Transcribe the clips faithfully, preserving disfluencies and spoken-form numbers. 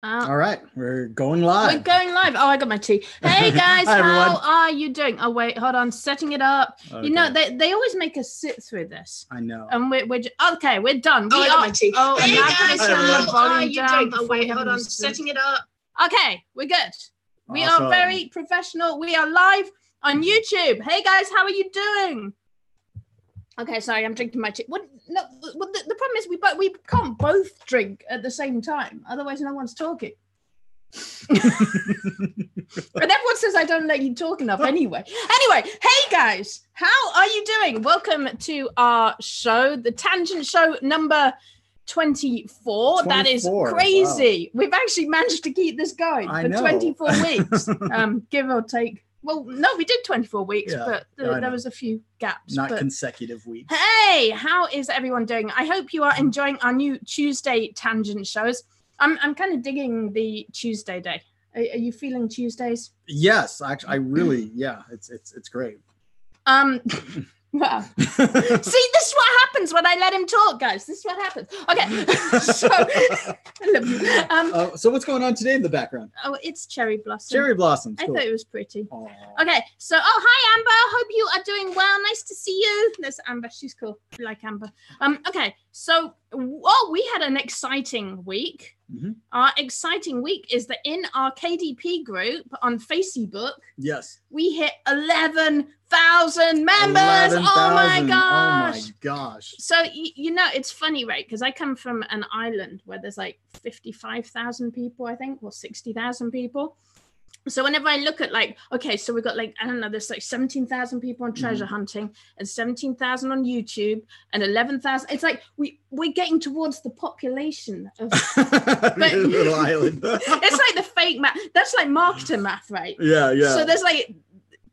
Uh, All right, we're going live. We're going live. Oh, I got my tea. Hey guys, Hi, how are you doing? Oh wait, hold on, setting it up. Okay. You know they, they always make us sit through this. I know. And we're, we're just, okay, we're done. We oh, I got are, my tea. Oh, hey guys, how are you doing? Oh wait, hold on, setting it up. Okay, we're good. We awesome. are very professional. We are live on YouTube. Hey guys, how are you doing? Okay, sorry, I'm drinking my tea. What? No, well, the, the problem is we but we can't both drink at the same time. Otherwise, no one's talking. And everyone says I don't let you talk enough anyway. Anyway, hey guys, how are you doing? Welcome to our show, the Tangent Show number twenty-four. That is crazy. Wow. We've actually managed to keep this going I for know. twenty-four weeks, um, give or take. Well, no, we did twenty-four weeks, yeah, but the, there know. was a few gaps. Not but... consecutive weeks. Hey, how is everyone doing? I hope you are enjoying our new Tuesday Tangent shows. I'm, I'm kind of digging the Tuesday day. Are, are you feeling Tuesdays? Yes, actually, I really, yeah, it's it's it's great. Um, wow. See, this is what happens when I let him talk, guys. This is what happens. Okay, so I love you. Um, uh, so what's going on today in the background? Oh, it's cherry blossom. Cherry blossoms. Cool. I thought it was pretty. Aww. Okay, so oh hi Amber. Hope you are doing well. Nice to see you. There's Amber. She's cool. I like Amber. Um. Okay, so oh, we had an exciting week. Mm-hmm. Our exciting week is that in our K D P group on Facebook, yes, we hit eleven thousand members. eleven, oh my gosh. Oh my gosh. So, you, you know, it's funny, right? Because I come from an island where there's like fifty-five thousand people, I think, or sixty thousand people. So whenever I look at like, okay, so we've got like, I don't know, there's like seventeen thousand people on treasure mm. hunting and seventeen thousand on YouTube and eleven thousand. It's like, we, we're getting towards the population of but, little island. It's like the fake math. That's like marketer math, right? Yeah, yeah. So there's like,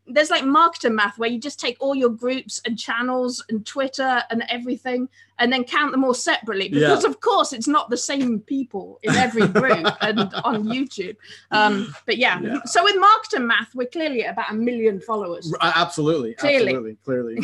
there's like marketer math where you just take all your groups and channels and Twitter and everything and then count them all separately because yeah. of course it's not the same people in every group and on YouTube. Um, but yeah. yeah, so with marketer math, we're clearly at about a million followers. Absolutely, clearly. absolutely, clearly.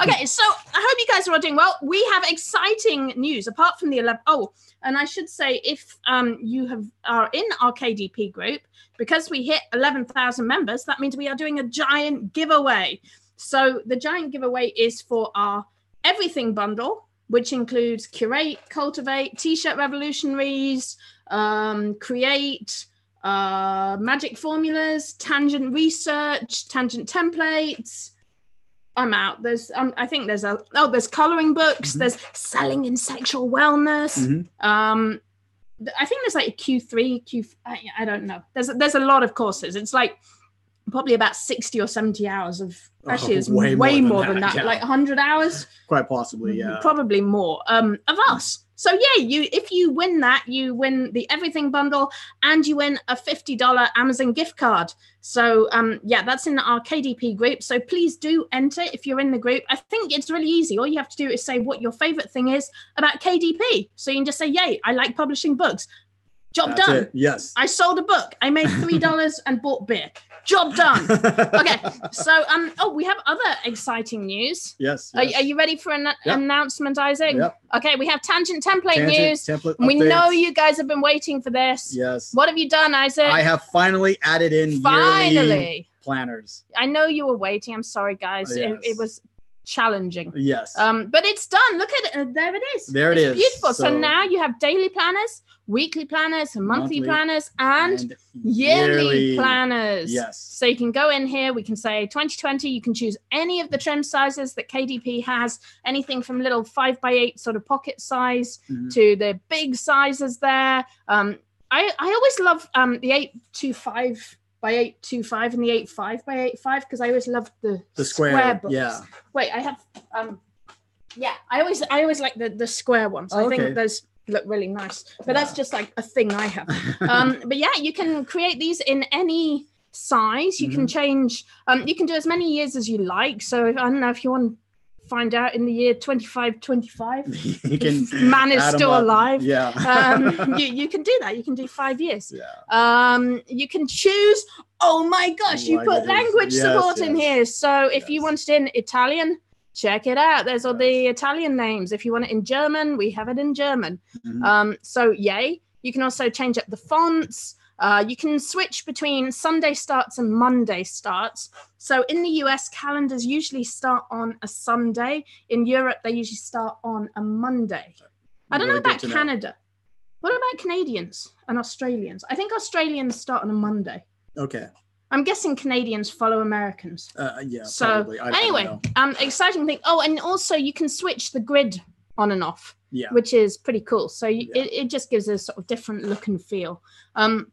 Okay, so I hope you guys are all doing well. We have exciting news apart from the eleven. Oh, and I should say if um, you have are in our K D P group, because we hit eleven thousand members, that means we are doing a giant giveaway. So the giant giveaway is for our everything bundle, which includes curate, cultivate, t-shirt revolutionaries, um, create, uh, magic formulas, tangent research, tangent templates. I'm out. There's, um, I think there's a, oh, there's coloring books. Mm-hmm. There's selling in sexual wellness. Mm-hmm. Um, I think there's like a Q three, Q. I, I don't know. There's there's a lot of courses. It's like probably about sixty or seventy hours of. Actually, oh, it's way, way more, more than that. Than that. Yeah. Like one hundred hours. Quite possibly, yeah. Probably more um, of us. So yeah, you if you win that, you win the everything bundle and you win a fifty dollar Amazon gift card. So um, yeah, that's in our K D P group. So please do enter if you're in the group. I think it's really easy. All you have to do is say what your favorite thing is about K D P. So you can just say, yay, I like publishing books. Job That's done. It. Yes. I sold a book. I made three dollars and bought beer. Job done. Okay. So, um, oh, we have other exciting news. Yes. yes. Are, are you ready for an yep. announcement, Isaac? Yep. Okay. We have Tangent Template Tangent news. Template we updates. know you guys have been waiting for this. Yes. What have you done, Isaac? I have finally added in finally. yearly planners. I know you were waiting. I'm sorry, guys. Yes. It, it was challenging. Yes. Um, but it's done. Look at it. There it is. There it it's is. Beautiful. So, so now you have daily planners, weekly planners, monthly, monthly planners, and, and yearly, yearly planners. Yes. So you can go in here. We can say twenty twenty. You can choose any of the trim sizes that K D P has, anything from little five by eight sort of pocket size mm-hmm. to the big sizes there. Um, I, I always love um, the eight two five by eight two five and the eight five by eight five because I always loved the, the square, square books. Yeah. Wait, I have, um, yeah, I always I always like the, the square ones. Oh, I okay. think those look really nice, but yeah. that's just like a thing I have. um, but yeah, you can create these in any size. You mm-hmm. can change, um, you can do as many years as you like. So if, I don't know if you want to find out in the year twenty-five twenty-five, you can man is still alive. Yeah. um, you, you can do that. You can do five years. Yeah. Um, you can choose, oh my gosh, you language. put language yes, support yes. in here. So if yes. you wanted in Italian, check it out. There's all the Italian names. If you want it in German, we have it in German. Mm-hmm. Um, so yay. You can also change up the fonts. Uh, you can switch between Sunday starts and Monday starts. So in the U S, calendars usually start on a Sunday. In Europe, they usually start on a Monday. I don't know about Canada. What about Canadians and Australians? I think Australians start on a Monday. Okay. I'm guessing Canadians follow Americans. Uh, yeah, so, probably. I, anyway, I don't know. Um, exciting thing. Oh, and also you can switch the grid on and off, yeah, which is pretty cool. So you, yeah. it, it just gives a sort of different look and feel. Um,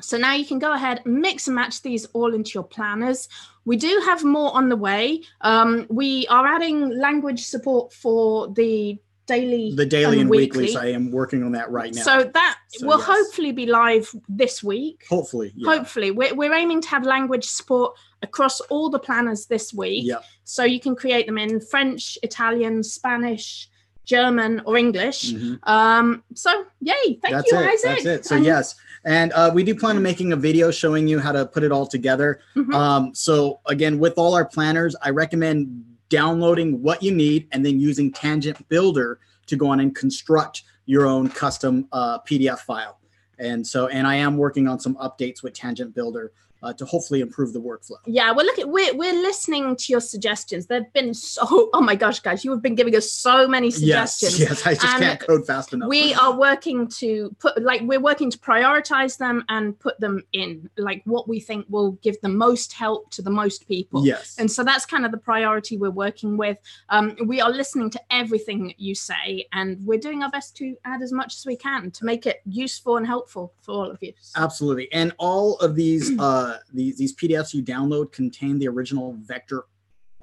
so now you can go ahead and mix and match these all into your planners. We do have more on the way. Um, we are adding language support for the daily the daily and, and weekly. weeklies. I am working on that right now. So that so, will yes. hopefully be live this week. Hopefully. Yeah. Hopefully. We're, we're aiming to have language support across all the planners this week. Yep. So you can create them in French, Italian, Spanish, German, or English. Mm-hmm. um, so yay, thank that's you, it. Isaac. That's it. So um, yes, and uh, we do plan on making a video showing you how to put it all together. Mm-hmm. um, so again, with all our planners, I recommend downloading what you need and then using Tangent Builder to go on and construct your own custom uh, P D F file. And so, and I am working on some updates with Tangent Builder Uh, to hopefully improve the workflow. Yeah, well, look at, we're, we're listening to your suggestions. There've been so, oh my gosh, guys, you have been giving us so many suggestions. Yes, yes, I just and can't code fast enough. We are working to put, like, we're working to prioritize them and put them in, like, what we think will give the most help to the most people. Yes. And so that's kind of the priority we're working with. Um, we are listening to everything you say, and we're doing our best to add as much as we can to make it useful and helpful for all of you. Absolutely, and all of these, uh, Uh, these, these P D Fs you download contain the original vector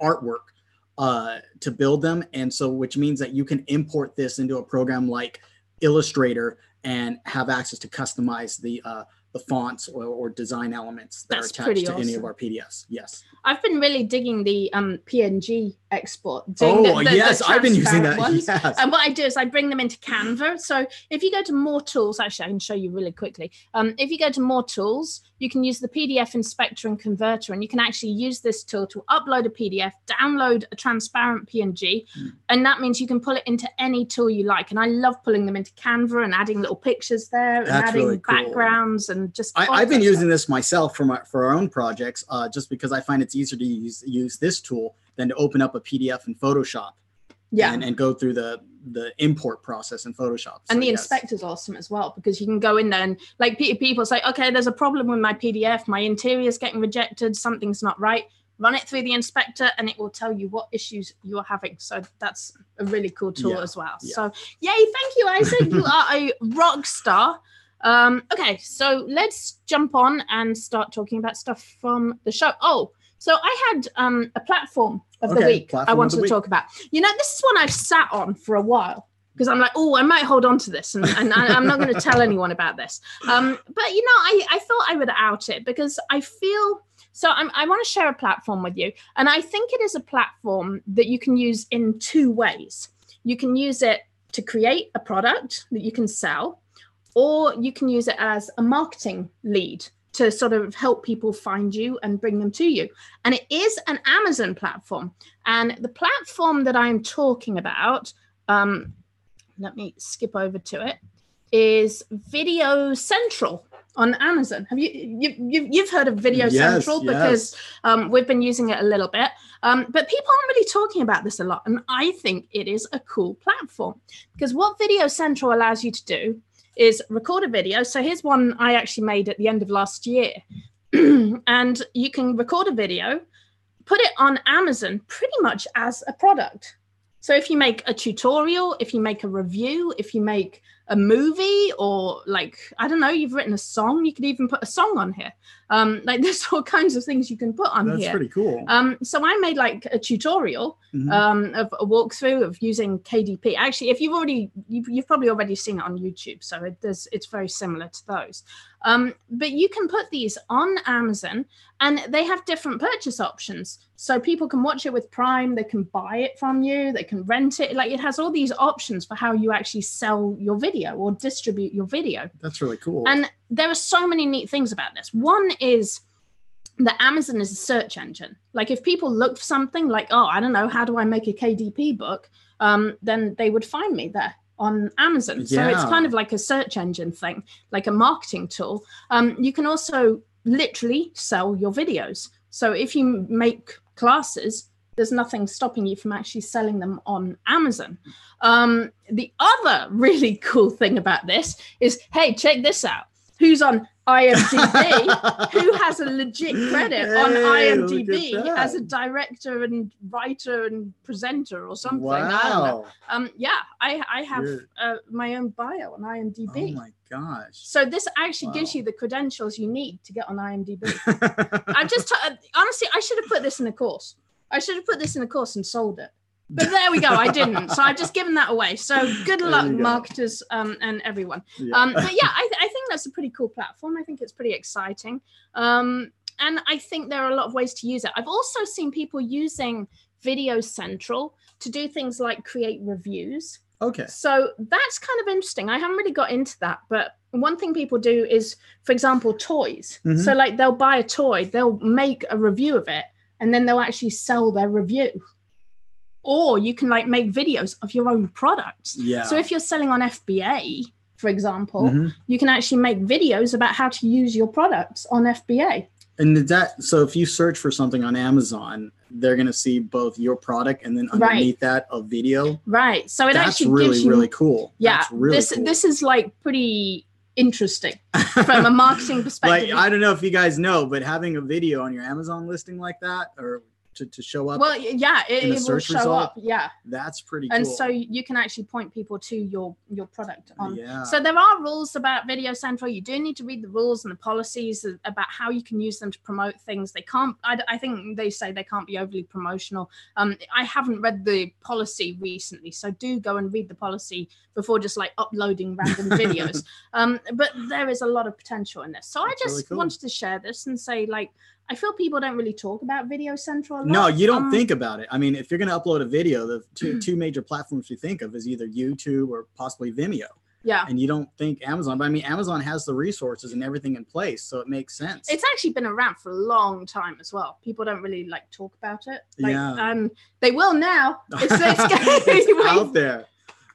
artwork uh, to build them. And so, which means that you can import this into a program like Illustrator and have access to customize the, uh, the fonts or, or design elements that That's are attached to awesome. any of our P D Fs. Yes. I've been really digging the um, P N G export. Doing oh, the, the, yes. The I've been using that. Ones. Yes. And what I do is I bring them into Canva. So if you go to more tools, actually, I can show you really quickly. Um, if you go to more tools, you can use the P D F inspector and converter, and you can actually use this tool to upload a P D F, download a transparent P N G. Mm. And that means you can pull it into any tool you like. And I love pulling them into Canva and adding little pictures there and That's adding really cool. backgrounds. And just I, I've been using stuff. this myself for, my, for our own projects, uh, just because I find it's easier to use, use this tool than to open up a P D F in Photoshop yeah. and, and go through the, the import process in Photoshop. And so, the yes. inspector's awesome as well, because you can go in there and, like, people say, okay, there's a problem with my P D F. My interior's getting rejected. Something's not right. Run it through the inspector and it will tell you what issues you're having. So that's a really cool tool yeah. as well. Yeah. So yay, thank you, Isaac. You are a rock star. Um, okay, so let's jump on and start talking about stuff from the show. Oh, so I had um, a platform of okay, the week I wanted to week. talk about. You know, this is one I've sat on for a while because I'm like, oh, I might hold on to this and, and I, I'm not going to tell anyone about this. Um, but, you know, I, I thought I would out it because I feel so I'm, I want to share a platform with you. And I think it is a platform that you can use in two ways. You can use it to create a product that you can sell, or you can use it as a marketing lead to sort of help people find you and bring them to you. And it is an Amazon platform. And the platform that I'm talking about, um, let me skip over to it, is Video Central on Amazon. Have you, you, you you've heard of Video yes, Central because yes. um, we've been using it a little bit. Um, but people aren't really talking about this a lot. And I think it is a cool platform because what Video Central allows you to do is record a video. So here's one I actually made at the end of last year. And you can record a video, put it on Amazon pretty much as a product. So if you make a tutorial, if you make a review, if you make a movie, or like, I don't know, you've written a song, you could even put a song on here. Um, like there's all kinds of things you can put on That's here. That's pretty cool. Um, so I made like a tutorial mm-hmm. um, of a walkthrough of using K D P. Actually, if you've already, you've, you've probably already seen it on YouTube. So it does, it's very similar to those. Um, but you can put these on Amazon and they have different purchase options. So people can watch it with Prime, they can buy it from you, they can rent it. Like it has all these options for how you actually sell your video or distribute your video. That's really cool. And there are so many neat things about this. One is that Amazon is a search engine. Like if people look for something like, oh, I don't know, how do I make a K D P book? Um, then they would find me there. on Amazon. Yeah. So it's kind of like a search engine thing, like a marketing tool. Um, you can also literally sell your videos. So if you make classes, there's nothing stopping you from actually selling them on Amazon. Um, the other really cool thing about this is, hey, check this out. Who's on I M D B? Who has a legit credit hey, on I M D B as a director and writer and presenter or something? Wow. I don't know. Um, yeah, I, I have uh, my own bio on I M D B. Oh my gosh. So this actually wow. gives you the credentials you need to get on I M D B. I just, t- honestly, I should have put this in a course. I should have put this in a course and sold it. But there we go. I didn't. So I've just given that away. So good luck, go. marketers um, and everyone. Yeah. Um, but yeah, I, th- I think that's a pretty cool platform. I think it's pretty exciting. Um, and I think there are a lot of ways to use it. I've also seen people using Video Central to do things like create reviews. Okay. So that's kind of interesting. I haven't really got into that, but one thing people do is, for example, toys. Mm-hmm. So like they'll buy a toy, they'll make a review of it, and then they'll actually sell their review. Or you can like make videos of your own products. Yeah. So if you're selling on F B A, for example, mm-hmm. you can actually make videos about how to use your products on F B A. And that, so if you search for something on Amazon, they're going to see both your product and then underneath right. that a video. Right. So it That's actually really, gives you, really cool. Yeah. That's really this, cool. This is like pretty interesting from a marketing perspective. Like, I don't know if you guys know, but having a video on your Amazon listing like that, or to, to show up, well, yeah, it, in a it search will show result, up, yeah, that's pretty cool. And so you can actually point people to your your product on. Yeah. So there are rules about Video Central. You do need to read the rules and the policies about how you can use them to promote things. They can't. I, I think they say they can't be overly promotional. Um, I haven't read the policy recently, so do go and read the policy before just like uploading random videos. Um, but there is a lot of potential in this. So that's I just really cool. wanted to share this and say, like, I feel people don't really talk about Video Central a lot. No, you don't um, think about it. I mean, if you're going to upload a video, the two, two major platforms you think of is either YouTube or possibly Vimeo. Yeah. And you don't think Amazon, but I mean, Amazon has the resources and everything in place, so it makes sense. It's actually been around for a long time as well. People don't really like talk about it. Like, yeah. Um, they will now. It's, it's, it's out there.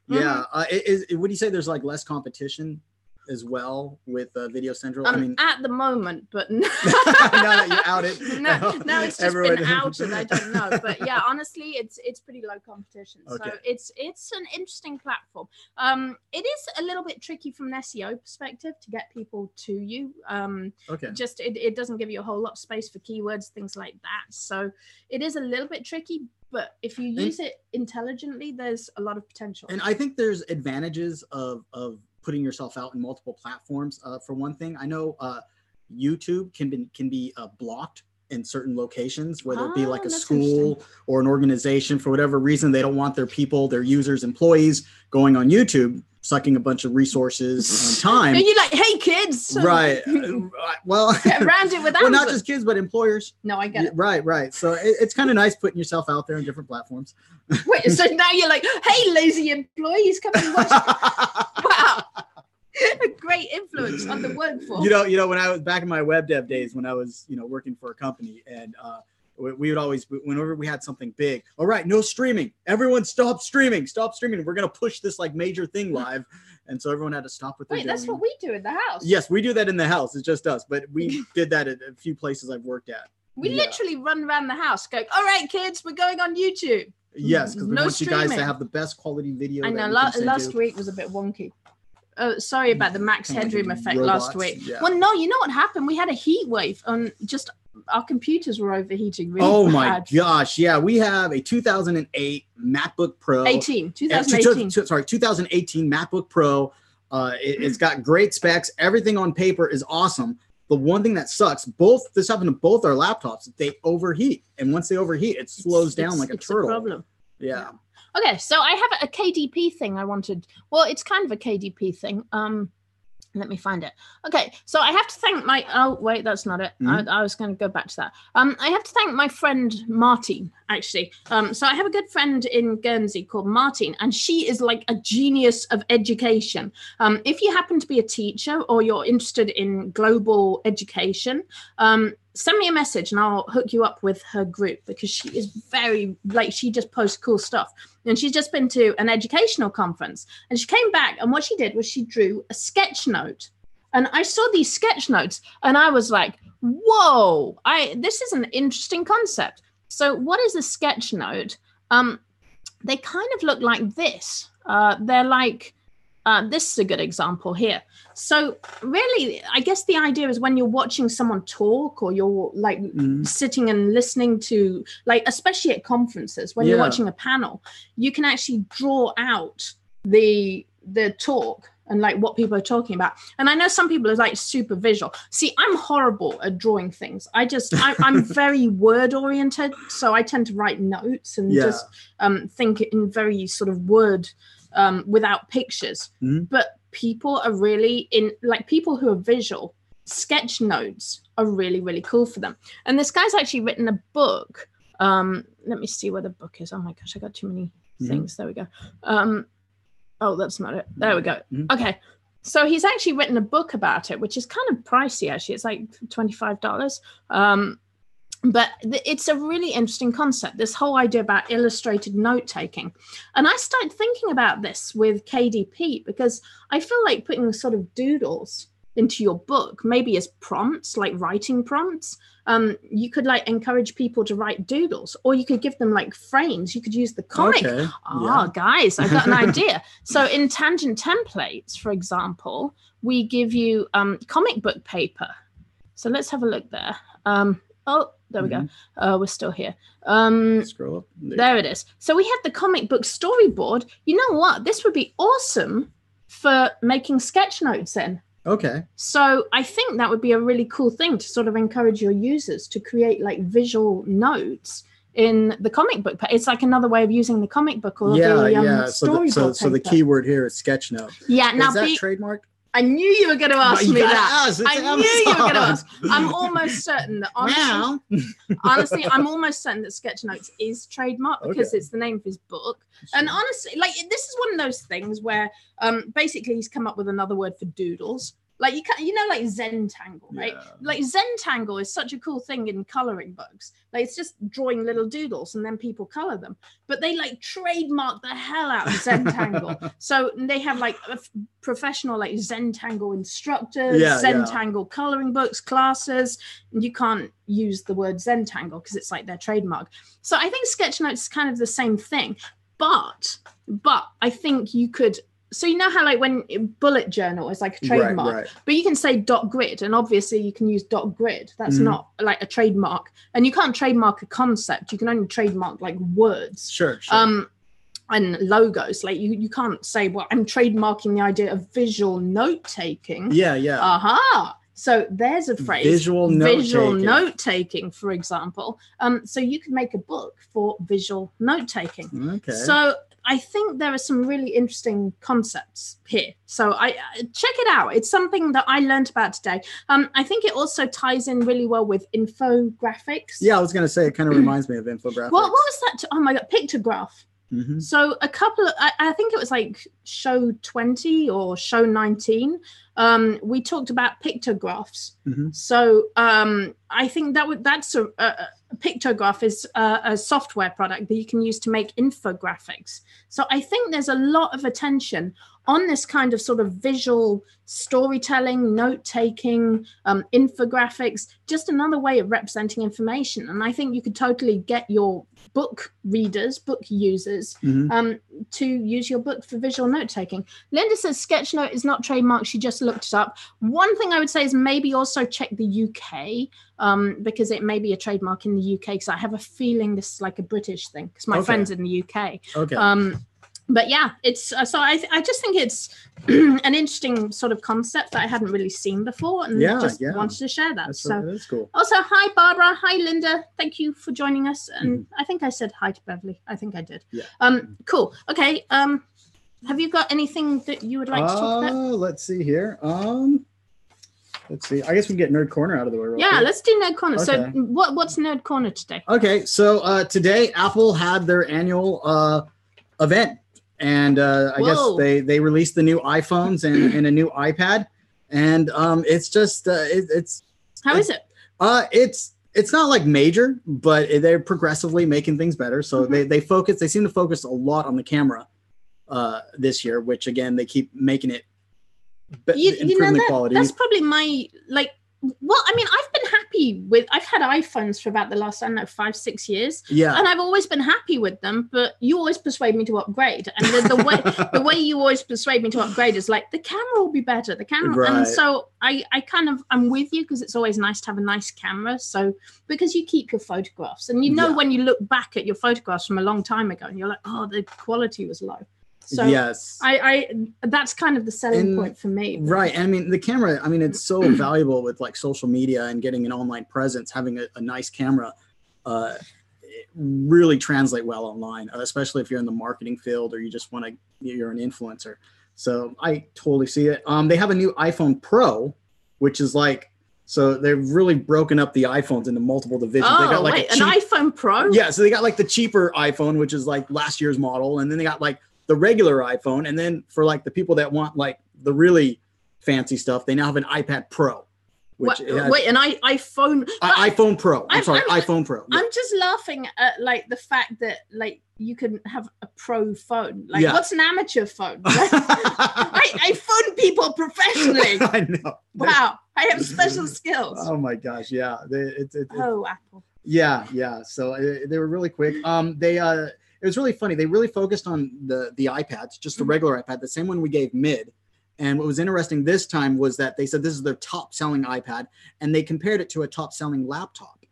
Mm. Yeah. Uh, is, would you say there's like less competition as well with uh, Video Central? Um, I mean, at the moment, but no. Now that you're out it. No, no, no, it's just everyone been outed. I don't know, but yeah, honestly, it's it's pretty low competition. Okay. So it's it's an interesting platform. Um, it is a little bit tricky from an S E O perspective to get people to you. Um, okay. Just it, it doesn't give you a whole lot of space for keywords, things like that. So it is a little bit tricky. But if you use and, it intelligently, there's a lot of potential. And I think there's advantages of of putting yourself out in multiple platforms. Uh, for one thing, I know uh, YouTube can be can be uh, blocked in certain locations, whether oh, it be like a school or an organization. For whatever reason, they don't want their people, their users, employees going on YouTube, sucking a bunch of resources and time. And you're like, hey, kids. Right. Well, get around it with well, not just kids, but employers. No, I get it. Right, right. So it, it's kind of nice putting yourself out there on different platforms. Wait, so now you're like, hey, lazy employees, come and watch. Wow. A great influence on the workforce. You know, you know, when I was back in my web dev days, when I was, you know, working for a company, and uh, we, we would always, whenever we had something big, all right, no streaming, everyone stop streaming, stop streaming. We're going to push this like major thing live. And so everyone had to stop what they're doing. Wait, that's what we do in the house. Yes, we do that in the house. It's just us. But we did that at a few places I've worked at. We yeah. literally run around the house going, all right, kids, we're going on YouTube. Yes, because we no want streaming. You guys to have the best quality video. I know, la- last you. week was a bit wonky. Oh, sorry about the max headroom effect Robots, last week. Yeah. Well, no, you know what happened? We had a heat wave on just our computers were overheating. Really oh bad. My gosh. Yeah. We have a two thousand eight MacBook Pro. eighteen, twenty eighteen. Uh, two, two, sorry, two thousand eighteen MacBook Pro. Uh, it, it's got great specs. Everything on paper is awesome. The one thing that sucks, both this happened to both our laptops, they overheat. And once they overheat, it slows it's, down it's, like a it's turtle. It's a problem. Yeah. yeah. Okay, so I have a K D P thing I wanted. Well, it's kind of a K D P thing. Um, let me find it. Okay, so I have to thank my... Oh, wait, that's not it. Mm-hmm. I, I was going to go back to that. Um, I have to thank my friend Martin, actually. Um, so I have a good friend in Guernsey called Martin, and she is like a genius of education. Um, if you happen to be a teacher or you're interested in global education... Um, send me a message and I'll hook you up with her group, because she is very, like, she just posts cool stuff. And she's just been to an educational conference, and she came back, and what she did was she drew a sketch note. And I saw these sketch notes and I was like, whoa, I this is an interesting concept. So what is a sketch note? Um, they kind of look like this. Uh, they're like, uh, this is a good example here. So really, I guess the idea is when you're watching someone talk, or you're like mm. sitting and listening to, like, especially at conferences, when yeah. you're watching a panel, you can actually draw out the the talk and like what people are talking about. And I know some people are like super visual. See, I'm horrible at drawing things. I just, I, I'm very word oriented. So I tend to write notes and yeah. just um, think in very sort of word um, without pictures. Mm. But people are really in, like people who are visual, sketch notes are really, really cool for them. And this guy's actually written a book. Um, let me see where the book is. Oh my gosh, I got too many mm. things. There we go. Um, Oh, that's not it. There we go. Okay. So he's actually written a book about it, which is kind of pricey, actually. It's like twenty-five dollars. Um, but th- it's a really interesting concept, this whole idea about illustrated note-taking. And I started thinking about this with K D P, because I feel like putting sort of doodles into your book, maybe as prompts, like writing prompts. Um, you could like encourage people to write doodles, or you could give them like frames. You could use the comic. Okay. Oh, yeah. Guys, I've got an idea. So in Tangent Templates, for example, we give you um, comic book paper. So let's have a look there. Um, oh, there mm-hmm. we go. Uh, we're still here. Um, Scroll up. There. there it is. So we have the comic book storyboard. You know what? This would be awesome for making sketch notes in. Okay. So I think that would be a really cool thing to sort of encourage your users to create like visual notes in the comic book. It's like another way of using the comic book or yeah, the um, yeah. So storyboard. The, so, so the key word here is sketch note. Yeah. Now is that be- trademarked? I knew you were going to ask me that. Ask. I Amazon. knew you were going to ask. I'm almost certain that honestly, honestly, I'm almost certain that Sketchnotes is trademarked because okay. it's the name of his book. Sure. And honestly, like this is one of those things where um, basically he's come up with another word for doodles. Like you can, you know, like Zentangle, right? Yeah. Like Zentangle is such a cool thing in coloring books. Like it's just drawing little doodles and then people color them. But they like trademark the hell out of Zentangle. So they have like a f- professional like Zentangle instructors, yeah, Zentangle yeah. coloring books, classes. And you can't use the word Zentangle because it's like their trademark. So I think Sketchnotes is kind of the same thing. But but I think you could. So you know how like when bullet journal is like a trademark, right, right. but you can say dot grid, and obviously you can use dot grid. That's mm. not like a trademark, and you can't trademark a concept. You can only trademark like words, sure, sure. Um, and logos. Like you, you can't say, well, I'm trademarking the idea of visual note taking. Yeah, yeah. Aha. Uh-huh. So there's a phrase, visual note visual note taking, for example. Um, so you could make a book for visual note taking. Okay. So. I think there are some really interesting concepts here. So I uh, check it out. It's something that I learned about today. Um, I think it also ties in really well with infographics. Yeah, I was going to say it kind of reminds me of infographics. Well, what was that? T- oh my God, pictograph. Mm-hmm. So a couple of, I, I think it was like show twenty or show nineteen. Um, we talked about pictographs. Mm-hmm. So um, I think that would that's a, a Picktochart is a, a software product that you can use to make infographics. So I think there's a lot of attention on this kind of sort of visual storytelling, note-taking, um, infographics, just another way of representing information. And I think you could totally get your book readers, book users, mm-hmm. um, to use your book for visual note-taking. Linda says Sketchnote is not trademarked. She just looked it up. One thing I would say is maybe also check the U K, um, because it may be a trademark in the U K, because I have a feeling this is like a British thing, because my okay. friend's in the U K. Okay. Um, But yeah, it's uh, so I th- I just think it's an interesting sort of concept that I hadn't really seen before, and yeah, just yeah. wanted to share that. That's so that's cool. Also, hi Barbara, hi Linda, thank you for joining us. And mm-hmm. I think I said hi to Beverly. I think I did. Yeah. Um. Cool. Okay. Um. Have you got anything that you would like uh, to talk about? Let's see here. Um. Let's see. I guess we can get Nerd Corner out of the way. Real yeah, quick. Let's do Nerd Corner. Okay. So what what's Nerd Corner today? Okay. So uh, today Apple had their annual uh event. And uh, I Whoa. guess they, they released the new iPhones and, and a new iPad. And um, it's just, uh, it, it's. How it, is it? Uh, it's it's not like major, but they're progressively making things better. So mm-hmm. they they focus. They seem to focus a lot on the camera uh, this year, which again they keep making it. Be- you, you know, that, that's probably my like. Well, I mean, I've been happy with, I've had iPhones for about the last, I don't know, five, six years. Yeah. And I've always been happy with them, but you always persuade me to upgrade. And the, the way the way you always persuade me to upgrade is like, the camera will be better. The camera. Right. And so I, I kind of, I'm with you because it's always nice to have a nice camera. So, because you keep your photographs and you know, yeah. when you look back at your photographs from a long time ago and you're like, oh, the quality was low. So yes, I, I that's kind of the selling and, point for me. Right. And I mean, the camera, I mean, it's so valuable with like social media and getting an online presence, having a, a nice camera uh, really translate well online, especially if you're in the marketing field or you just want to, you're an influencer. So I totally see it. Um, they have a new iPhone Pro, which is like, so they've really broken up the iPhones into multiple divisions. Oh, they got like wait, a cheap, an iPhone Pro? Yeah. So they got like the cheaper iPhone, which is like last year's model. And then they got like the regular iPhone, and then for like the people that want like the really fancy stuff, they now have an iPad Pro. Which wait, has, wait, an I, iPhone I, iPhone Pro. I'm, I'm sorry, I'm, iPhone Pro. Yeah. I'm just laughing at like the fact that like you can have a pro phone. Like, yeah. what's an amateur phone? I, I phone people professionally. I know. Wow, I have special skills. Oh my gosh, yeah. They, it, it, it, oh, Apple. Yeah, yeah. So uh, they were really quick. Um, they uh. It was really funny. They really focused on the, the iPads, just the regular iPad, the same one we gave mid. And what was interesting this time was that they said this is their top selling iPad and they compared it to a top selling laptop.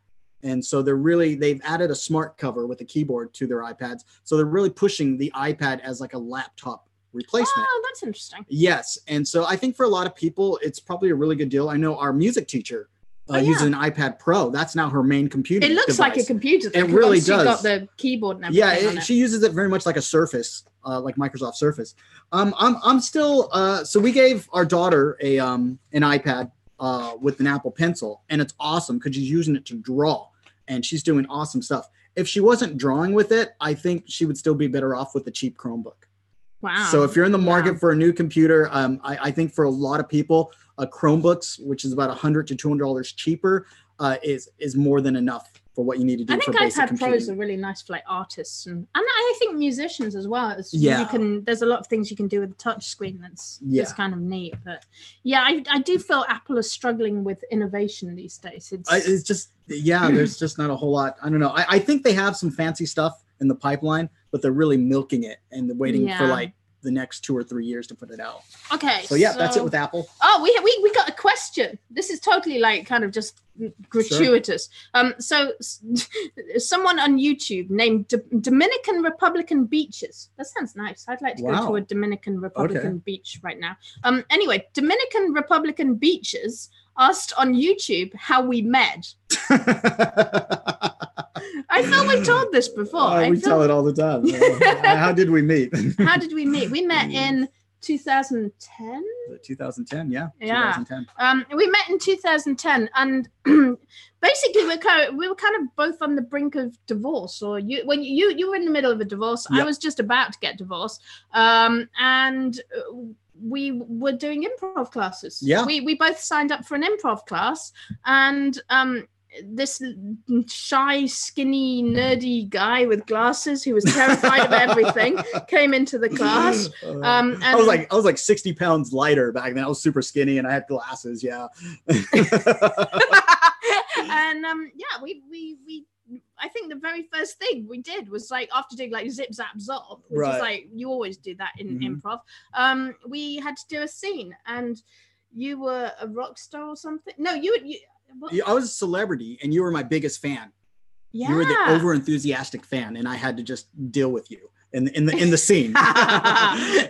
And so they're really, they've added a smart cover with a keyboard to their iPads. So they're really pushing the iPad as like a laptop replacement. Oh, that's interesting. Yes. And so I think for a lot of people, it's probably a really good deal. I know our music teacher Uh, oh, yeah. uses an iPad Pro. That's now her main computer. It looks device. like a computer. It really does. She's got the keyboard and everything. Yeah, it, on it. She uses it very much like a Surface, uh, like Microsoft Surface. Um, I'm I'm still. Uh, so we gave our daughter a um an iPad uh with an Apple Pencil, and it's awesome because she's using it to draw, and she's doing awesome stuff. If she wasn't drawing with it, I think she would still be better off with the cheap Chromebook. Wow. So if you're in the market wow. for a new computer, um, I, I think for a lot of people. Uh, Chromebooks, which is about one hundred to two hundred dollars cheaper, uh, is is more than enough for what you need to do. I think iPad Pros are really nice for like artists and, and I think musicians as well. As yeah. you can, there's a lot of things you can do with a touch screen that's yeah. that's kind of neat. But yeah, I, I do feel Apple is struggling with innovation these days. It's, I, it's just yeah, there's just not a whole lot. I don't know. I, I think they have some fancy stuff in the pipeline, but they're really milking it and they're waiting yeah. for like. the next two or three years to put it out. Okay. So yeah, so, that's it with Apple. Oh, we, we we got a question. This is totally like kind of just gratuitous. Sure. Um, so s- someone on YouTube named D- Dominican Republican Beaches. That sounds nice. I'd like to wow. go to a Dominican Republican okay. beach right now. Um, anyway, Dominican Republican Beaches asked on YouTube how we met. I felt we told this before. Uh, we tell it all the time. Uh, how did we meet? How did we meet? We met in two thousand ten. two thousand ten, yeah. Yeah. twenty ten. Um, we met in two thousand ten, and basically we're kind of, we were kind of both on the brink of divorce. Or you, when you you were in the middle of a divorce, yep. I was just about to get divorced, um, and we were doing improv classes. Yeah. We we both signed up for an improv class, and um. this shy, skinny, nerdy guy with glasses who was terrified of everything came into the class. Um, and I was like, I was like sixty pounds lighter back then. I was super skinny and I had glasses. Yeah. And um, yeah, we we we. I think the very first thing we did was like after doing like zip zap zop, which right. is like you always do that in mm-hmm. improv. Um, we had to do a scene, and you were a rock star or something. No, you would. You, I was a celebrity and you were my biggest fan. Yeah. You were the over enthusiastic fan and I had to just deal with you in the, in the, in the scene.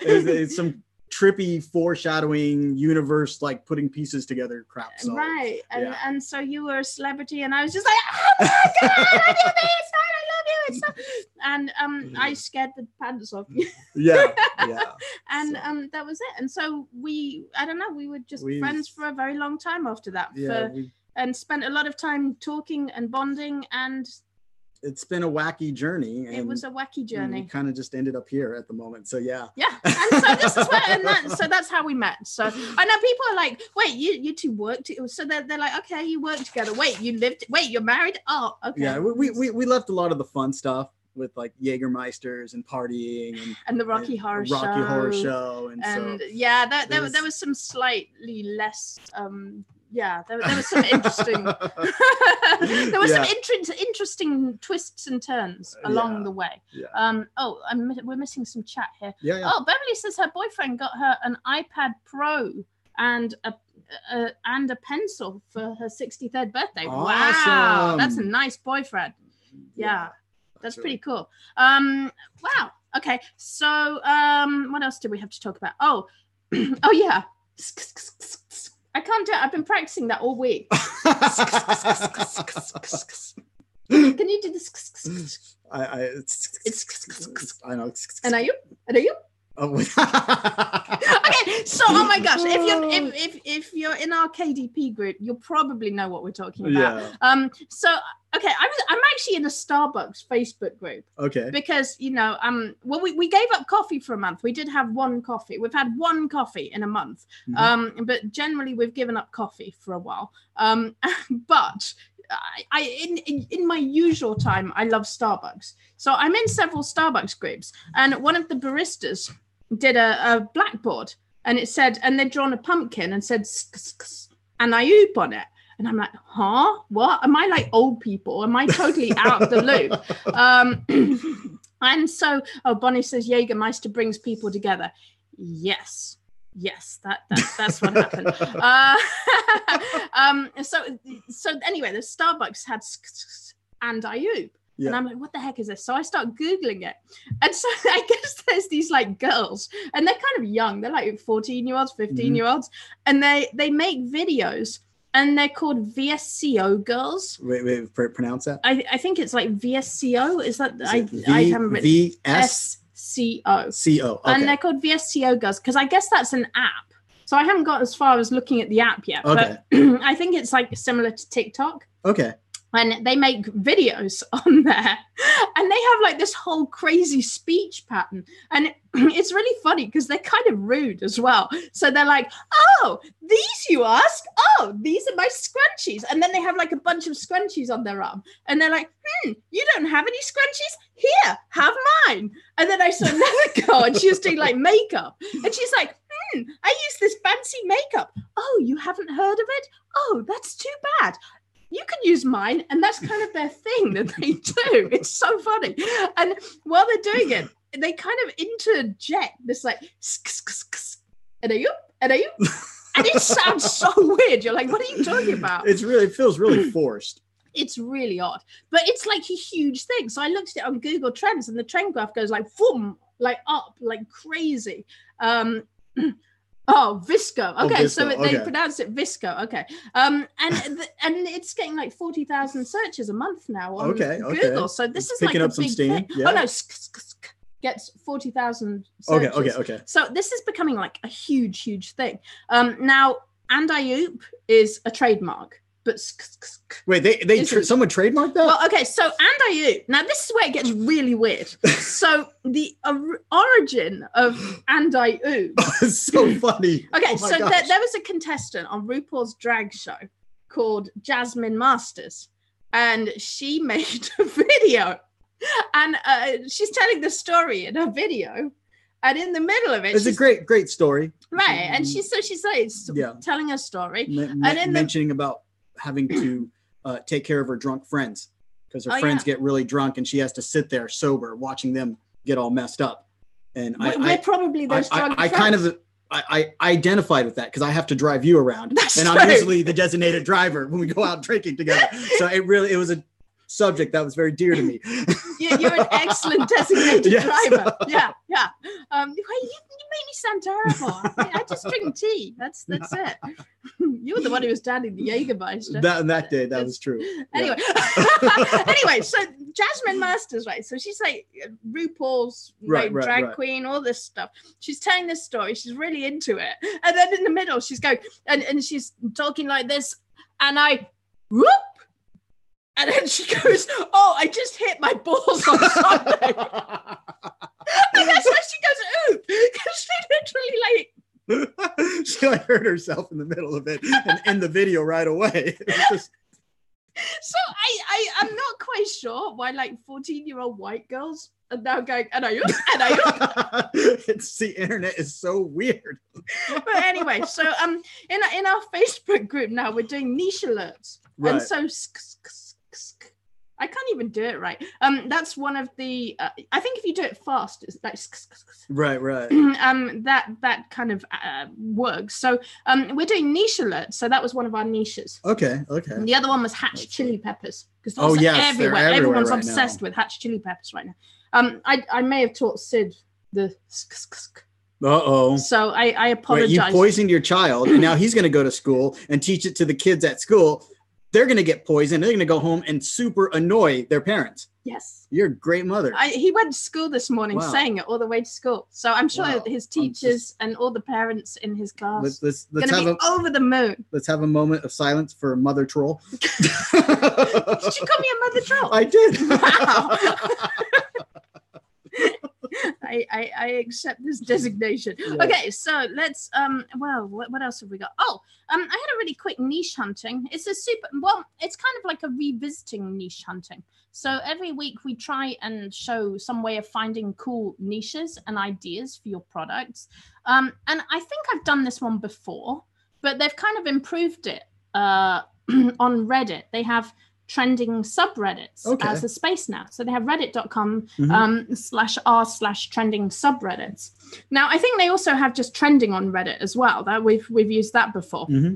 It's, it's some trippy foreshadowing universe, like putting pieces together crap. So, right. And yeah. and so you were a celebrity and I was just like, oh my God, I do this. And um, I scared the pants off you. yeah, yeah. And so. um, that was it. And so we, I don't know, we were just we, friends for a very long time after that. Yeah, for, we, and spent a lot of time talking and bonding. And it's been a wacky journey. And, it was a wacky journey. We kind of just ended up here at the moment. So yeah. Yeah. And so this is where, and that, so that's how we met. So I know people are like, wait, you, you two worked. So they're, they're like, okay, you worked together. Wait, you lived, wait, you're married. Oh, okay. Yeah. We, we, we left a lot of the fun stuff with like Jägermeisters and partying and, and the Rocky and Horror Rocky Show. Horror Show. And, and so yeah, that, there, was, there was some slightly less, um, yeah, there, there was some interesting, there was yeah. some inter interesting twists and turns along yeah. the way. Yeah. Um, oh, I'm, we're missing some chat here. Yeah, yeah. Oh, Beverly says her boyfriend got her an iPad Pro and a uh, and a pencil for her sixty-third birthday. Awesome. Wow, that's a nice boyfriend. Yeah, yeah that's, that's pretty cool. Um, wow. Okay, so um, what else do we have to talk about? Oh, oh yeah. I can't do it. I've been practicing that all week. Can you do this? I, I, it's, it's, I know. And are you? And are you? Oh. Okay. So, oh my gosh, if you're if, if if you're in our K D P group, you'll probably know what we're talking about. Yeah. Um. So, okay, I'm I'm actually in a Starbucks Facebook group. Okay. Because you know, um, well, we we gave up coffee for a month. We did have one coffee. We've had one coffee in a month. Mm-hmm. Um, but generally, we've given up coffee for a while. Um, but. I, I in, in in my usual time, I love Starbucks, so I'm in several Starbucks groups, and one of the baristas did a, a blackboard, and it said, and they'd drawn a pumpkin and said, and I oop on it, and I'm like, huh, what? Am I like old people? Am I totally out of the loop? Um, and so, oh, Bonnie says Jägermeister brings people together. Yes. Yes, that, that that's what happened. Uh, um, so so anyway, the Starbucks had and Ayub, yeah. and I'm like, what the heck is this? So I start googling it, and so I guess there's these like girls, and they're kind of young. They're like fourteen year olds, fifteen year olds, and they they make videos, and they're called V S C O girls. Wait, wait, pr pronounce that. I I think it's like V S C O. Is that is I v I haven't written V S. C O. C O. Okay. And they're called V S C O girls because I guess that's an app. So I haven't got as far as looking at the app yet. Okay. But I think it's like similar to TikTok. Okay. And they make videos on there and they have like this whole crazy speech pattern. And it's really funny because they're kind of rude as well. So they're like, oh, these you ask? Oh, these are my scrunchies. And then they have like a bunch of scrunchies on their arm. And they're like, hmm, you don't have any scrunchies? Here, have mine. And then I saw another girl and she was doing like makeup. And she's like, hmm, I use this fancy makeup. Oh, you haven't heard of it? Oh, that's too bad. You can use mine. And that's kind of their thing that they do. It's so funny. And while they're doing it, they kind of interject this like, and are you, and are you, and it sounds so weird. You're like, what are you talking about? It's really, it feels really forced. It's really odd, but it's like a huge thing. So I looked at it on Google Trends and the trend graph goes like, boom, like up, like crazy. Um, Oh, V S C O. Okay, oh, so they okay. pronounce it V S C O. Okay, um, and the, and it's getting like forty thousand searches a month now on okay, Google. Okay. So this it's is like a big steam. thing. Yeah. Oh no, gets forty thousand. Okay, okay, okay. So this is becoming like a huge, huge thing. Um, now, and Ayup is a trademark, but wait, they they tra someone trademarked that? Well, okay, so and Ayup. Now this is where it gets really weird. So the uh, origin of and Ayup. It's so funny. Okay, oh so there, there was a contestant on RuPaul's Drag Show called Jasmine Masters, and she made a video, and uh, she's telling the story in her video. And in the middle of it, it's a great, great story, right? And she's so she's like yeah. telling her story, M and in mentioning the, about having to uh, take care of her drunk friends because her oh, friends yeah. get really drunk, and she has to sit there sober watching them get all messed up. And we're, I, we're I, probably those I, drunk I, I kind of I, I identified with that because I have to drive you around, That's and true. I'm usually the designated driver when we go out drinking together. So it really it was a subject that was very dear to me. You're an excellent designated yes. driver. Yeah, yeah. Um, you, you made me sound terrible. I, I just drink tea. That's that's it. You were the one who was standing the Jägermeister. That that day, that was true. Anyway, yeah. Anyway. So Jasmine Masters, right? So she's like RuPaul's right, like, right, drag right. queen, all this stuff. She's telling this story. She's really into it, and then in the middle, she's going and and she's talking like this, and I whoop. And then she goes, oh, I just hit my balls on something. And that's why she goes, oop, because she literally like... she like hurt herself in the middle of it and end the video right away. Just... So I, I, I'm not quite sure why like fourteen-year-old white girls are now going, and I, and I. It's, the internet is so weird. But anyway, so um, in, in our Facebook group now, we're doing niche alerts. Right. And so... I can't even do it right. Um, that's one of the. Uh, I think if you do it fast, it's like right, right. um, that that kind of uh, works. So um, we're doing niche alerts. So that was one of our niches. Okay, okay. And the other one was hatch chili peppers because oh yes, everywhere. everywhere. Everyone's right obsessed now. with hatch chili peppers right now. Um, I I may have taught Sid the. Uh oh. So I I apologize. Wait, you poisoned your child, and now he's going to go to school and teach it to the kids at school. They're going to get poisoned. They're going to go home and super annoy their parents. Yes. You're a great mother. I, he went to school this morning wow. saying it all the way to school. So I'm sure wow. his teachers just, and all the parents in his class let's, let's, let's are going to be a, over the moon. Let's have a moment of silence for Mother Troll. Did you call me a Mother Troll? I did. Wow. I, I, I accept this designation. Yeah. Okay, so let's, um, well, what, what else have we got? Oh, um, I had a really quick niche hunting. It's a super, well, it's kind of like a revisiting niche hunting. So every week we try and show some way of finding cool niches and ideas for your products. Um, and I think I've done this one before, but they've kind of improved it uh, on Reddit. They have trending subreddits okay. as a space now. So they have reddit dot com mm-hmm. um, slash r slash trending subreddits. Now, I think they also have just trending on Reddit as well. That we've we've used that before. Mm-hmm.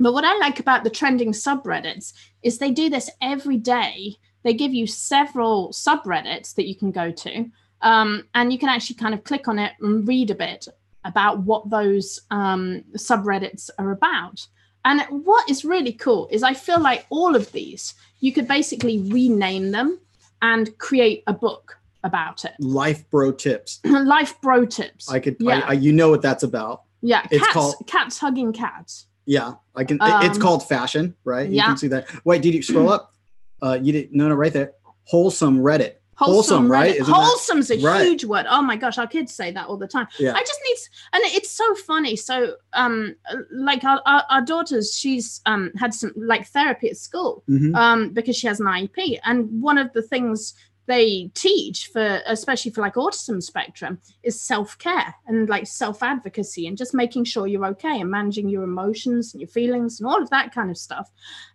But what I like about the trending subreddits is they do this every day. They give you several subreddits that you can go to. Um, and you can actually kind of click on it and read a bit about what those um, subreddits are about. And what is really cool is I feel like all of these, you could basically rename them and create a book about it. Life bro tips. Life bro tips. I could, yeah. I, I, you know what that's about. Yeah. It's cats, called cats hugging cats. Yeah. I can, um, it's called fashion, right? You yeah. can see that. Wait, did you scroll up? Uh, you didn't, no, no, right there. Wholesome Reddit. Wholesome, wholesome, right? Wholesome's a right. huge word. Oh my gosh, our kids say that all the time. Yeah. I just need, and it's so funny. So, um, like our, our, our daughters, she's um had some like therapy at school, mm-hmm. um, because she has an I E P, and one of the things they teach for, especially for like autism spectrum, is self-care and like self-advocacy and just making sure you're okay and managing your emotions and your feelings and all of that kind of stuff,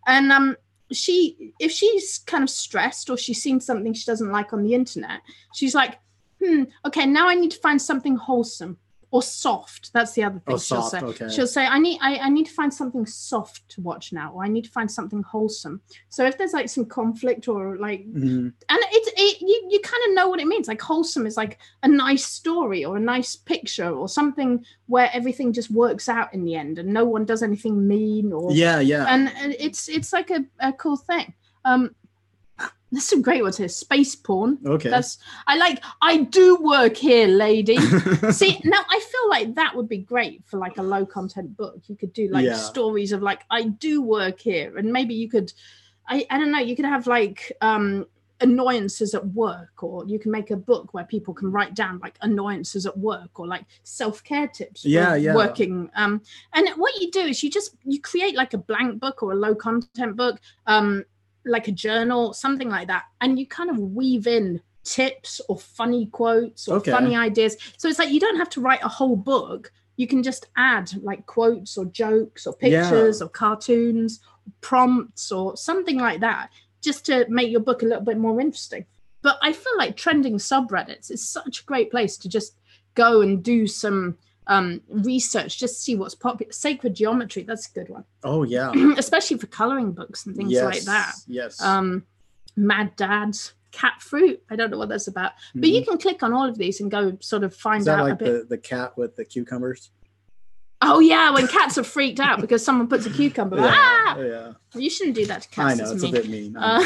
and um. She, if she's kind of stressed or she's seen something she doesn't like on the internet, she's like, hmm, okay, now I need to find something wholesome or soft. That's the other thing oh, she'll soft, say. Okay. She'll say, I need, I, I need to find something soft to watch now, or I need to find something wholesome. So if there's like some conflict or like, mm-hmm. and it's, it, you, you kind of know what it means. Like wholesome is like a nice story or a nice picture or something where everything just works out in the end and no one does anything mean or. Yeah, yeah. And it's, it's like a, a cool thing. Um, There's some great ones here. Space porn. Okay. That's, I like, I do work here, lady. See, now I feel like that would be great for like a low content book. You could do like yeah. stories of like, I do work here. And maybe you could, I, I don't know, you could have like um, annoyances at work, or you can make a book where people can write down like annoyances at work or like self-care tips. Yeah, yeah. Working. Um, and what you do is you just, you create like a blank book or a low content book. Um, like a journal, something like that. And you kind of weave in tips or funny quotes or okay. funny ideas. So it's like, you don't have to write a whole book. You can just add like quotes or jokes or pictures yeah. or cartoons, prompts or something like that, just to make your book a little bit more interesting. But I feel like trending subreddits is such a great place to just go and do some um, research, just see what's popular. Sacred geometry, that's a good one. Oh yeah. Especially for coloring books and things yes, like that. Yes. Um, Mad Dad's cat fruit. I don't know what that's about, mm-hmm. but you can click on all of these and go sort of find Is that out like a bit. The, the cat with the cucumbers. Oh yeah, when cats are freaked out because someone puts a cucumber. Yeah, ah! yeah. You shouldn't do that to cats. I know, it's me. a bit mean. Uh,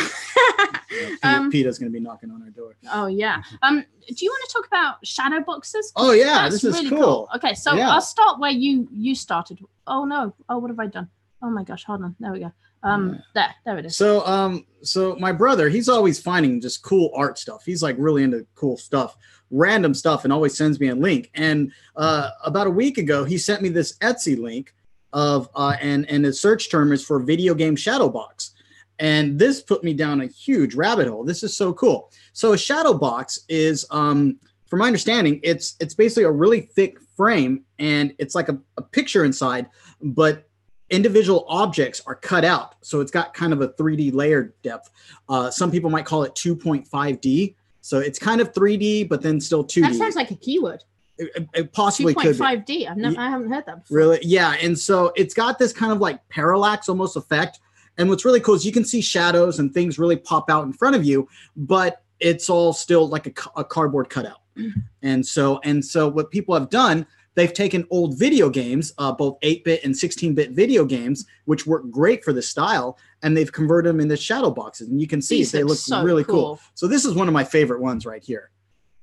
yeah, um, PETA's going to be knocking on our door. Oh yeah. Um, do you want to talk about shadow boxes? Oh yeah, this is really cool. cool. Okay, so yeah. I'll start where you you started. Oh no. Oh, what have I done? Oh my gosh, hold on. There we go. Um, there, there it is. So, um, so my brother, he's always finding just cool art stuff. He's like really into cool stuff, random stuff, and always sends me a link. And uh, about a week ago, he sent me this Etsy link of, uh, and and the search term is for video game Shadowbox. And this put me down a huge rabbit hole. This is so cool. So a Shadowbox is, um, from my understanding, it's it's basically a really thick frame, and it's like a, a picture inside, but individual objects are cut out. So it's got kind of a three D layer depth. Uh, some people might call it two point five D. So it's kind of three D, but then still two D. That sounds like a keyword. It, it possibly could be. two point five D. I've never, I haven't heard that before. Really? Yeah. And so it's got this kind of like parallax almost effect. And what's really cool is you can see shadows and things really pop out in front of you, but it's all still like a, a cardboard cutout. And so, and so what people have done, they've taken old video games, uh, both eight bit and sixteen bit video games, which work great for this style, and they've converted them into shadow boxes. And you can see These they look so really cool. cool. So this is one of my favorite ones right here.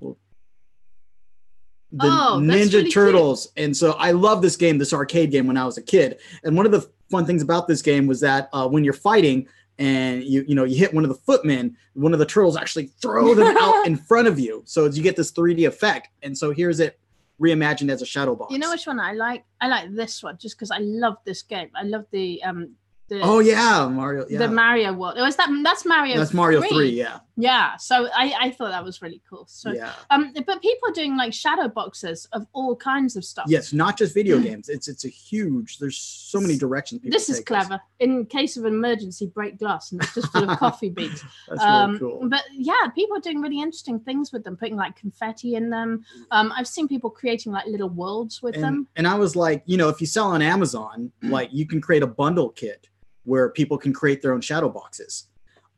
The oh, Ninja really Turtles. Cute. And so I love this game, this arcade game, when I was a kid. And one of the fun things about this game was that uh, when you're fighting and you you know you hit one of the footmen, one of the turtles actually throw them out in front of you. So you get this three D effect. And so here's it reimagined as a shadow box. You know which one I like? I like this one just because I love this game. I love the um the Oh yeah, Mario yeah. the Mario world. Oh, is that that's Mario That's Mario three. three, yeah. Yeah. So I, I thought that was really cool. So yeah. um but people are doing like shadow boxes of all kinds of stuff. Yes, not just video games. It's it's a huge there's so many directions people This is take clever. Us. In case of an emergency, break glass, and it's just full of coffee beans. That's um, really cool. But yeah, people are doing really interesting things with them, putting like confetti in them. Um I've seen people creating like little worlds with and, them. And I was like, you know, if you sell on Amazon, like you can create a bundle kit where people can create their own shadow boxes.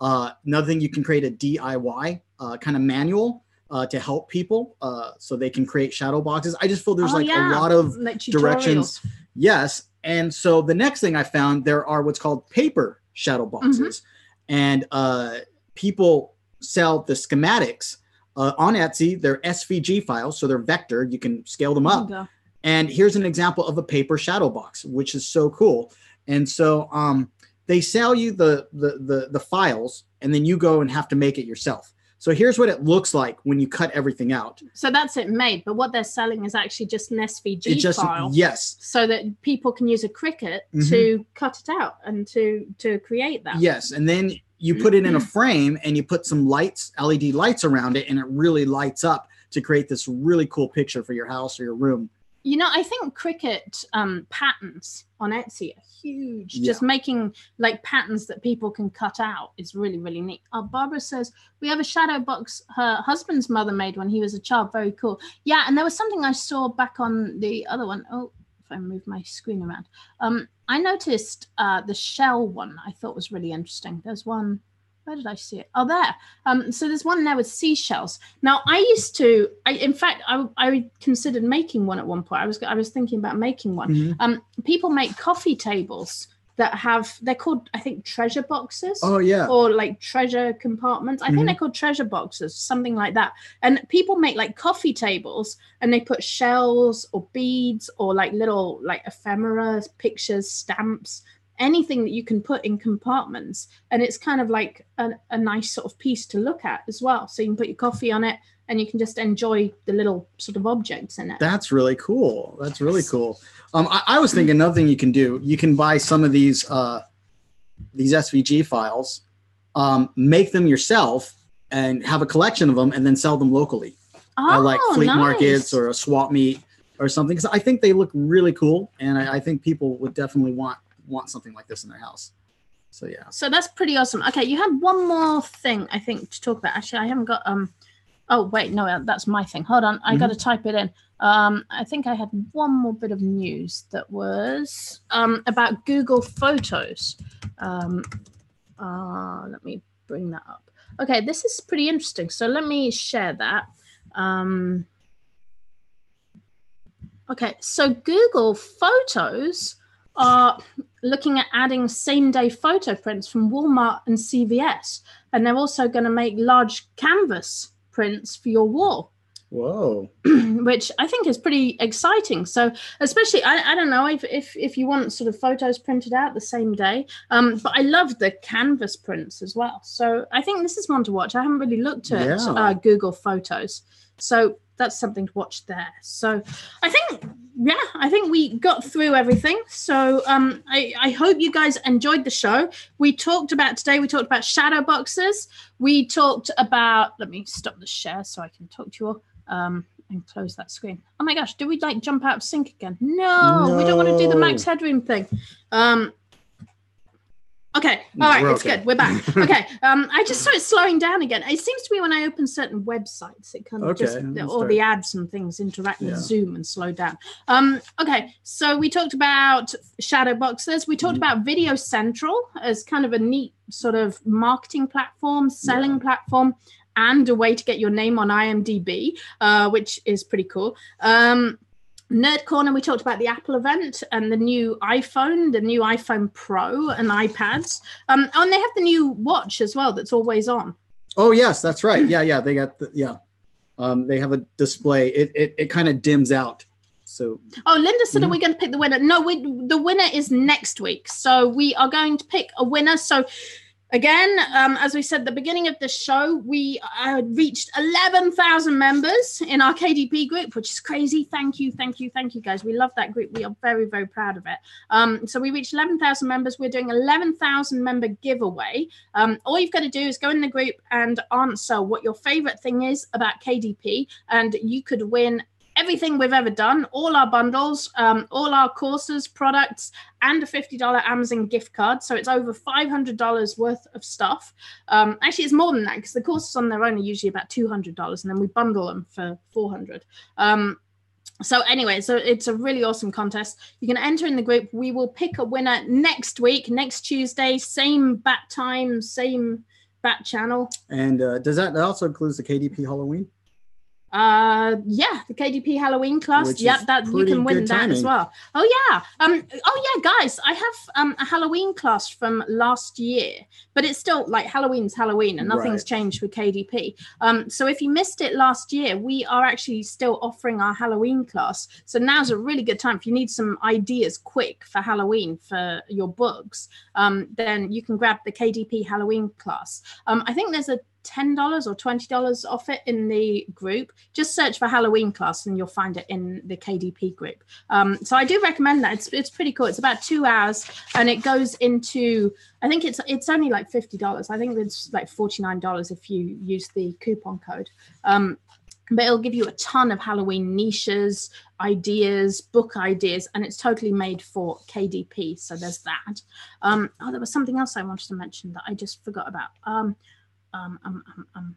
Uh, another thing, you can create a D I Y uh, kind of manual uh, to help people uh, so they can create shadow boxes. I just feel there's oh, like yeah. a lot of like directions. Yes. And so the next thing I found, there are what's called paper shadow boxes. Mm-hmm. And uh, people sell the schematics uh, on Etsy. They're S V G files, so they're vector. You can scale them up. There you go. And here's an example of a paper shadow box, which is so cool. And so um, they sell you the, the, the, the files, and then you go and have to make it yourself. So here's what it looks like when you cut everything out. So that's it made, but what they're selling is actually just an S V G it just, file. Yes. So that people can use a Cricut mm-hmm. to cut it out and to, to create that. Yes, and then you put it in a frame, and you put some lights, L E D lights around it, and it really lights up to create this really cool picture for your house or your room. You know, I think Cricut um, patterns on Etsy are huge. Yeah. Just making like patterns that people can cut out is really, really neat. Oh, Barbara says, we have a shadow box her husband's mother made when he was a child. Very cool. Yeah, and there was something I saw back on the other one. Oh, if I move my screen around. Um, I noticed uh, the shell one I thought was really interesting. There's one. Where did I see it? Oh, there. Um, so there's one there with seashells. Now, I used to, I, in fact, I, I considered making one at one point. I was I was thinking about making one. Mm-hmm. Um, people make coffee tables that have, they're called, I think, treasure boxes. Oh, yeah. Or like treasure compartments. I mm-hmm. think they're called treasure boxes, something like that. And people make like coffee tables, and they put shells or beads or like little like ephemera, pictures, stamps, anything that you can put in compartments, and it's kind of like a, a nice sort of piece to look at as well. So you can put your coffee on it, and you can just enjoy the little sort of objects in it. That's really cool. That's really cool. Um, I, I was thinking another thing you can do, you can buy some of these uh, these S V G files, um, make them yourself, and have a collection of them, and then sell them locally, oh, like flea nice. markets or a swap meet or something. Because I think they look really cool, and I, I think people would definitely want. want something like this in their house. So yeah, so that's pretty awesome. Okay, you had one more thing I think to talk about. Actually, I haven't got um oh wait, no, that's my thing, hold on. I mm-hmm. gotta type it in. um I think I had one more bit of news that was um about Google Photos. Um uh let me bring that up. Okay, this is pretty interesting, so let me share that. Um okay, so Google Photos are looking at adding same-day photo prints from Walmart and C V S, and they're also going to make large canvas prints for your wall. Whoa. Which I think is pretty exciting. So especially, I, I don't know, if, if if you want sort of photos printed out the same day. Um, but I love the canvas prints as well. So I think this is one to watch. I haven't really looked at yeah. uh, Google Photos. So that's something to watch there. So I think, yeah, I think we got through everything. So um, I, I hope you guys enjoyed the show. We talked about today, we talked about Shadowboxes. We talked about, let me stop the share so I can talk to you all. Um, and close that screen. Oh my gosh, do we like jump out of sync again? No, no. We don't want to do the max headroom thing. Um, okay, all right, We're it's okay. good. We're back. Okay, um, I just saw it slowing down again. It seems to me when I open certain websites, it kind of okay, just, all right. the ads and things interact with yeah. Zoom and slow down. Um, okay, so we talked about Shadowboxes. We talked mm. about Video Central as kind of a neat sort of marketing platform, selling yeah. platform, and a way to get your name on I M D B, uh, which is pretty cool. Um, Nerd Corner, we talked about the Apple event and the new iPhone, the new iPhone Pro and iPads. Um, oh, and they have the new watch as well that's always on. Oh, yes, that's right. Yeah, yeah, they got the, yeah. Um, they have a display. It it, it kind of dims out. So, oh, Linda said, mm-hmm. are we going to pick the winner? No, we, the winner is next week. So we are going to pick a winner. So again, um, as we said at the beginning of the show, we uh, reached eleven thousand members in our K D P group, which is crazy. Thank you, thank you, thank you, guys. We love that group. We are very, very proud of it. Um, so we reached eleven thousand members. We're doing eleven thousand member giveaway. Um, all you've got to do is go in the group and answer what your favorite thing is about K D P, and you could win everything we've ever done, all our bundles, um, all our courses, products, and a fifty dollar Amazon gift card. So it's over five hundred dollars worth of stuff. Um, actually, it's more than that because the courses on their own are usually about two hundred dollars, and then we bundle them for four hundred dollars. Um, so anyway, so it's a really awesome contest. You can enter in the group. We will pick a winner next week, next Tuesday, same bat time, same bat channel. And uh, does that, that also includes the K D P Halloween? Uh, yeah, the K D P Halloween class. Which yep, that you can win that timing. As well. Oh yeah, um, oh yeah, guys, I have um a Halloween class from last year, but it's still like Halloween's Halloween, and nothing's right. changed with K D P. Um, so if you missed it last year, we are actually still offering our Halloween class. So now's a really good time if you need some ideas quick for Halloween for your books. Um, then you can grab the K D P Halloween class. Um, I think there's a ten dollars or twenty dollars off it in the group. Just search for Halloween class and you'll find it in the K D P group. Um, so I do recommend that. It's it's pretty cool. It's about two hours and it goes into, I think it's it's only like fifty dollars. I think it's like forty-nine dollars if you use the coupon code. Um, but it'll give you a ton of Halloween niches, ideas, book ideas, and it's totally made for K D P. So there's that. Um, oh, there was something else I wanted to mention that I just forgot about. Um, Um, um, um, um.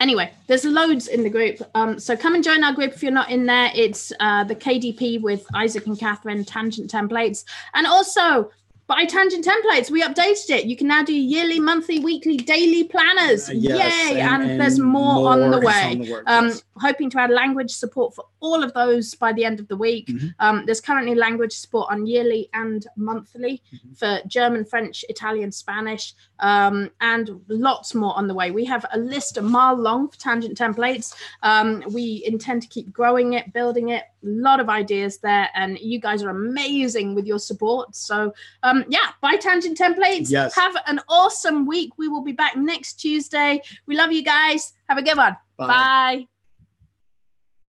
Anyway, there's loads in the group. Um, so come and join our group if you're not in there. It's uh, the K D P with Isaac and Catherine, Tangent Templates. And also, by Tangent Templates, we updated it. You can now do yearly, monthly, weekly, daily planners. Uh, yes, Yay! And, and there's more, more on the way. On the um, hoping to add language support for all of those by the end of the week. Mm-hmm. Um, there's currently language support on yearly and monthly mm-hmm. for German, French, Italian, Spanish, um, and lots more on the way. We have a list a mile long for Tangent Templates. Um, we intend to keep growing it, building it. A lot of ideas there, and you guys are amazing with your support. So um, yeah, buy Tangent Templates. Yes. Have an awesome week. We will be back next Tuesday. We love you guys. Have a good one. Bye. Bye.